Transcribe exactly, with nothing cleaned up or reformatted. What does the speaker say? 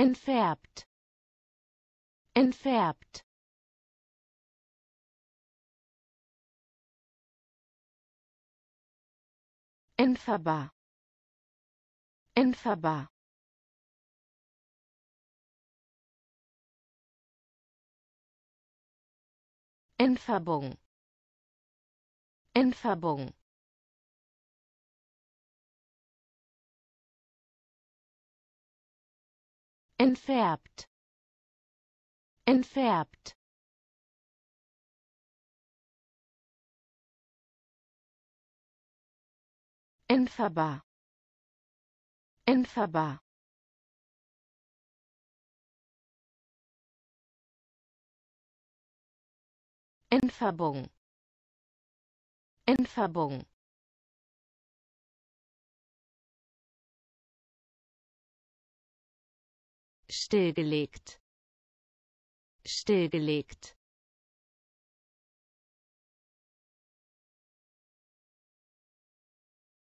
Entfärbt. Entfärbt. Entfärbar. Entfärbar. Entfärbung. Entfärbung. Entfärbt. Entfärbt. Entfärbbar. Entfärbbar. Entfärbung. Entfärbung. Stillgelegt. Stillgelegt.